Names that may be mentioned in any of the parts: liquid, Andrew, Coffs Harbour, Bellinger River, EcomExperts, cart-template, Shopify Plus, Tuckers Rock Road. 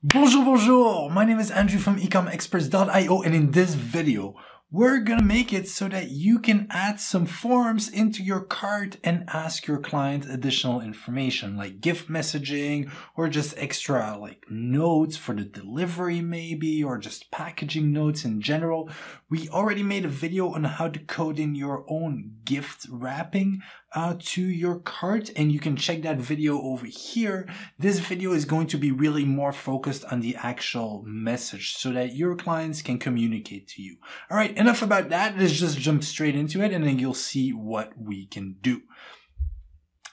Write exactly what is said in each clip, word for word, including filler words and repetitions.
Bonjour, bonjour! My name is Andrew from ecom experts dot i o, and in this video, we're gonna make it so that you can add some forms into your cart and ask your client additional information like gift messaging or just extra like notes for the delivery maybe, or just packaging notes in general. We already made a video on how to code in your own gift wrapping Uh, to your cart, and you can check that video over here. This video is going to be really more focused on the actual message so that your clients can communicate to you. All right, enough about that. Let's just jump straight into it, and then you'll see what we can do.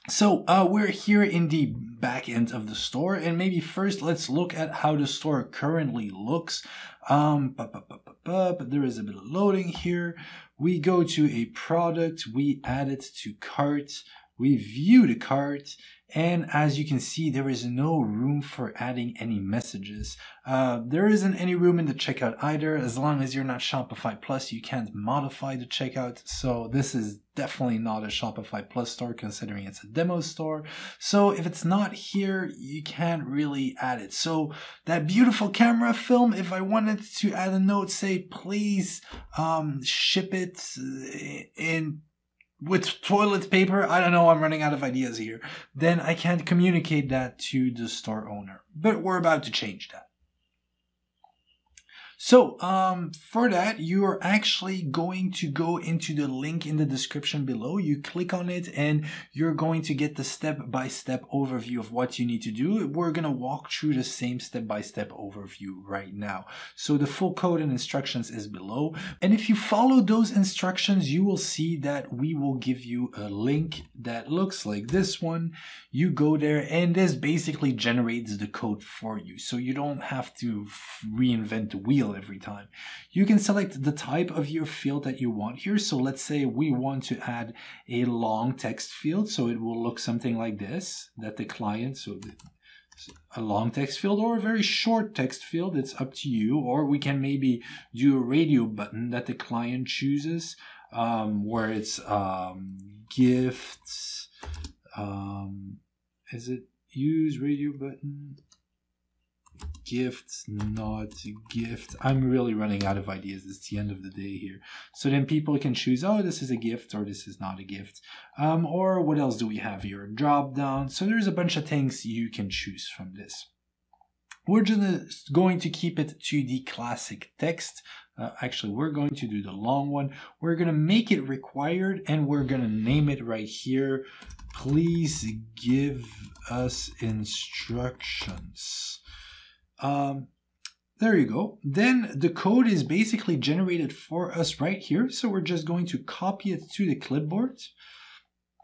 So uh, we're here in the back end of the store, and maybe first let's look at how the store currently looks. Um, bu bu bu bu bu, but there is a bit of loading here. We go to a product, we add it to cart, we view the cart, and as you can see, there is no room for adding any messages. Uh, there isn't any room in the checkout either. As long as you're not Shopify Plus, you can't modify the checkout. So this is definitely not a Shopify Plus store, considering it's a demo store. So if it's not here, you can't really add it. So that beautiful camera film, if I wanted to add a note, say, please um, ship it in with toilet paper, I don't know, I'm running out of ideas here, then I can't communicate that to the store owner. But we're about to change that. So um, for that, you are actually going to go into the link in the description below. You click on it and you're going to get the step-by-step overview of what you need to do. We're going to walk through the same step-by-step overview right now. So the full code and instructions is below. And if you follow those instructions, you will see that we will give you a link that looks like this one. You go there and this basically generates the code for you. So you don't have to reinvent the wheel every time. You can select the type of your field that you want here. So let's say we want to add a long text field. So it will look something like this, that the client, so the, a long text field or a very short text field, it's up to you. Or we can maybe do a radio button that the client chooses, um, where it's um, gifts, um, is it use radio button? Gifts, not gift. I'm really running out of ideas. It's the end of the day here. So then people can choose, oh, this is a gift or this is not a gift. Um, or what else do we have here? Drop down. So there's a bunch of things you can choose from this. We're just going to keep it to the classic text. Uh, actually, we're going to do the long one. We're going to make it required and we're going to name it right here. Please give us instructions. Um, there you go. Then the code is basically generated for us right here. So we're just going to copy it to the clipboard.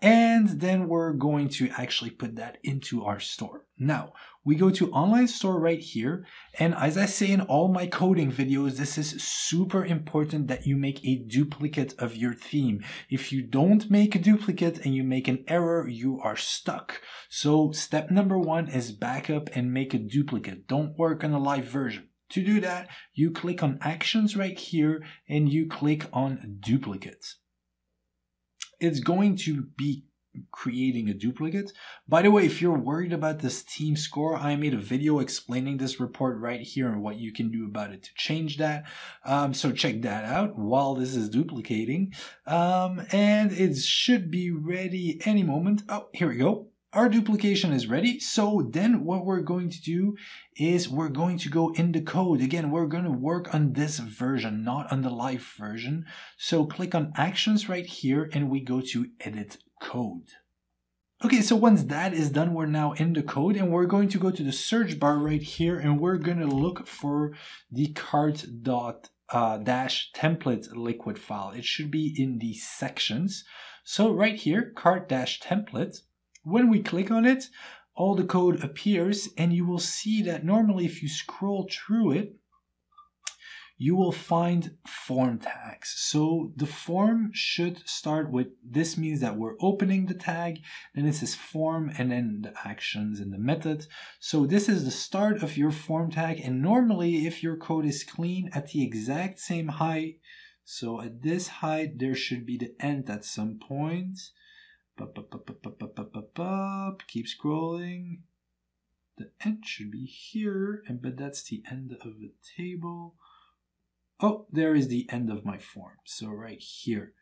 And then we're going to actually put that into our store. Now, we go to online store right here. And as I say in all my coding videos, this is super important that you make a duplicate of your theme. If you don't make a duplicate and you make an error, you are stuck. So step number one is back up and make a duplicate. Don't work on a live version. To do that, you click on actions right here and you click on duplicates. It's going to be creating a duplicate. By the way, if you're worried about this team score, I made a video explaining this report right here and what you can do about it to change that. Um, so check that out while this is duplicating. Um, and it should be ready any moment. Oh, here we go. Our duplication is ready. So then what we're going to do is we're going to go in the code. Again, we're going to work on this version, not on the live version. So click on actions right here and we go to edit code. Okay, so once that is done, we're now in the code and we're going to go to the search bar right here and we're going to look for the cart-template liquid file. It should be in the sections. So right here, cart-template. When we click on it, all the code appears and you will see that normally if you scroll through it, you will find form tags. So the form should start with, this means that we're opening the tag, then it says form and then the actions and the method. So this is the start of your form tag, and normally if your code is clean at the exact same height, so at this height there should be the end at some point. Keep scrolling. The end should be here, and but that's the end of the table. Oh, there is the end of my form. So right here.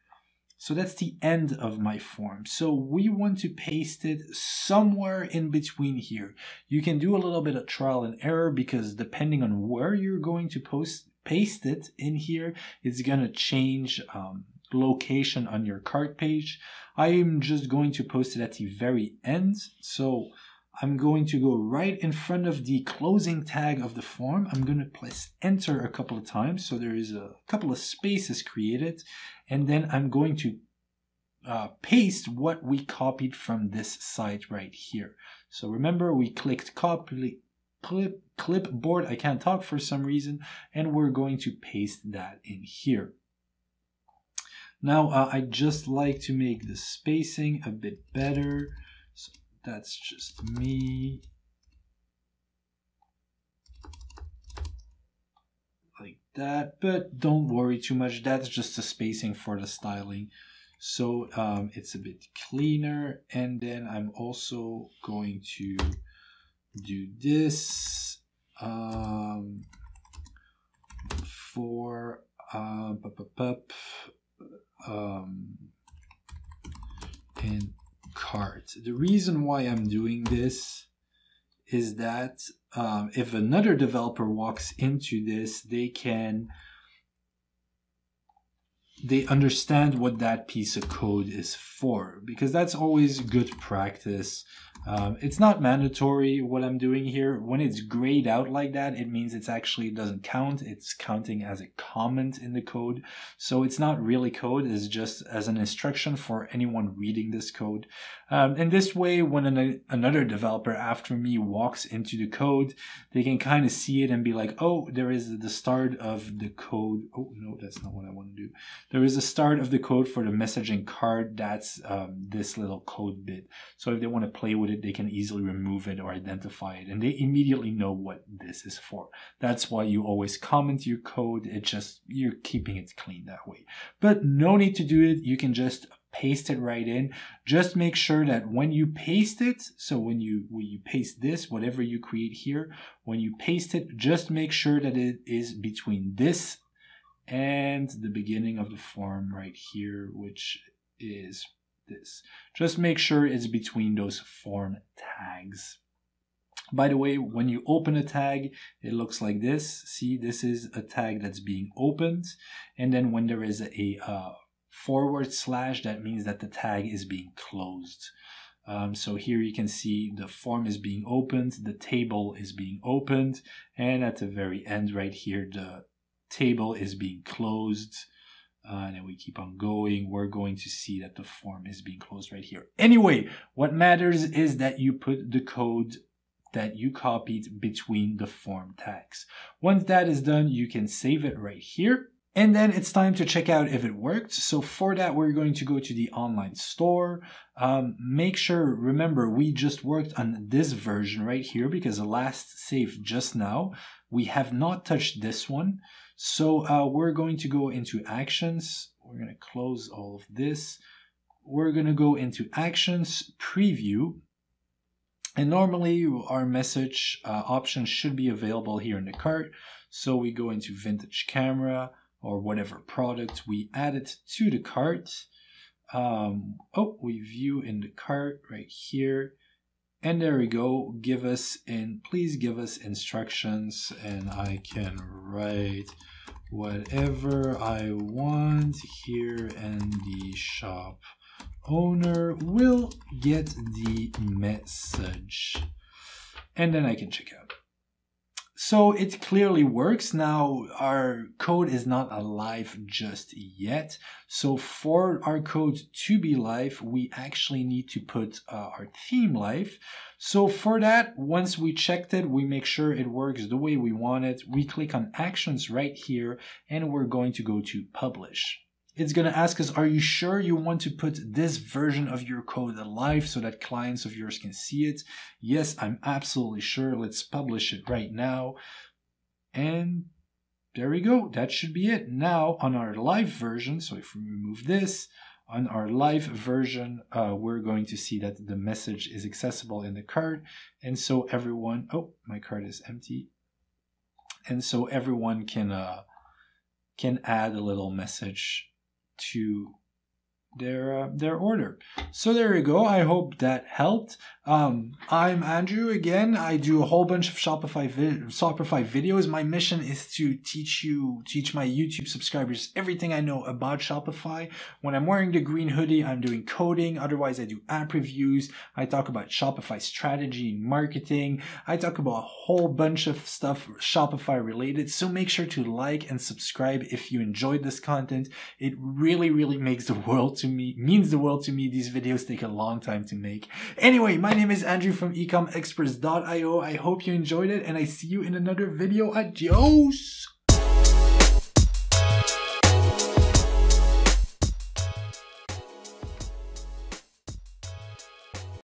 So that's the end of my form. So we want to paste it somewhere in between here. You can do a little bit of trial and error, because depending on where you're going to post paste it in here, it's gonna change um, location on your cart page. I am just going to post it at the very end. So I'm going to go right in front of the closing tag of the form. I'm going to press enter a couple of times. So there is a couple of spaces created. And then I'm going to uh, paste what we copied from this site right here. So remember, we clicked copy, clip, clipboard. I can't talk for some reason. And we're going to paste that in here. Now, uh, I just like to make the spacing a bit better. So that's just me. Like that, but don't worry too much. That's just the spacing for the styling. So um, it's a bit cleaner. And then I'm also going to do this um, for uh, bup, bup, bup. Um, in cart. The reason why I'm doing this is that um, if another developer walks into this, they can they understand what that piece of code is for, because that's always good practice. Um, it's not mandatory what I'm doing here. When it's grayed out like that, it means it's actually it doesn't count. It's counting as a comment in the code. So it's not really code. It's just as an instruction for anyone reading this code. Um, and this way, when an, another developer after me walks into the code, they can kind of see it and be like, oh, there is the start of the code. Oh, no, that's not what I want to do. There is a start of the code for the messaging card. That's um, this little code bit. So if they want to play with it, they can easily remove it or identify it, and they immediately know what this is for. That's why you always comment your code. It just, you're keeping it clean that way. But no need to do it. You can just paste it right in. Just make sure that when you paste it, so when you when you paste this, whatever you create here, when you paste it, just make sure that it is between this and the beginning of the form right here, which is this. Just make sure it's between those form tags. By the way, when you open a tag, it looks like this. See, this is a tag that's being opened. And then when there is a uh, forward slash, that means that the tag is being closed. Um, so here you can see the form is being opened, the table is being opened, and at the very end right here, the table is being closed. Uh, and then we keep on going. We're going to see that the form is being closed right here. Anyway, what matters is that you put the code that you copied between the form tags. Once that is done, you can save it right here. And then it's time to check out if it worked. So for that, we're going to go to the online store. Um, make sure, remember, we just worked on this version right here because the last save just now, we have not touched this one. So uh, we're going to go into actions. We're going to close all of this. We're going to go into actions, preview. And normally our message uh, option should be available here in the cart. So we go into vintage camera, or whatever product we added to the cart. Um, oh, we view in the cart right here. And there we go. Give us in, please give us instructions, and I can write whatever I want here, and the shop owner will get the message. And then I can check out. So it clearly works. Now our code is not alive just yet. So for our code to be live, we actually need to put uh, our theme live. So for that, once we checked it, we make sure it works the way we want it. We click on actions right here, and we're going to go to publish. It's going to ask us, are you sure you want to put this version of your code alive so that clients of yours can see it? Yes, I'm absolutely sure. Let's publish it right now. And there we go. That should be it. Now on our live version, so if we remove this, On our live version, uh, we're going to see that the message is accessible in the cart. And so everyone, oh, my cart is empty. And so everyone can, uh, can add a little message to their, uh, their order. So there you go. I hope that helped. Um, I'm Andrew again. I do a whole bunch of Shopify, vid Shopify videos. My mission is to teach you, teach my YouTube subscribers everything I know about Shopify. When I'm wearing the green hoodie, I'm doing coding. Otherwise, I do app reviews. I talk about Shopify strategy and marketing. I talk about a whole bunch of stuff Shopify related. So make sure to like and subscribe if you enjoyed this content. It really, really makes the world to me, means the world to me. These videos take a long time to make. Anyway, my My name is Andrew from ecom experts dot i o. I hope you enjoyed it, and I see you in another video. Adios!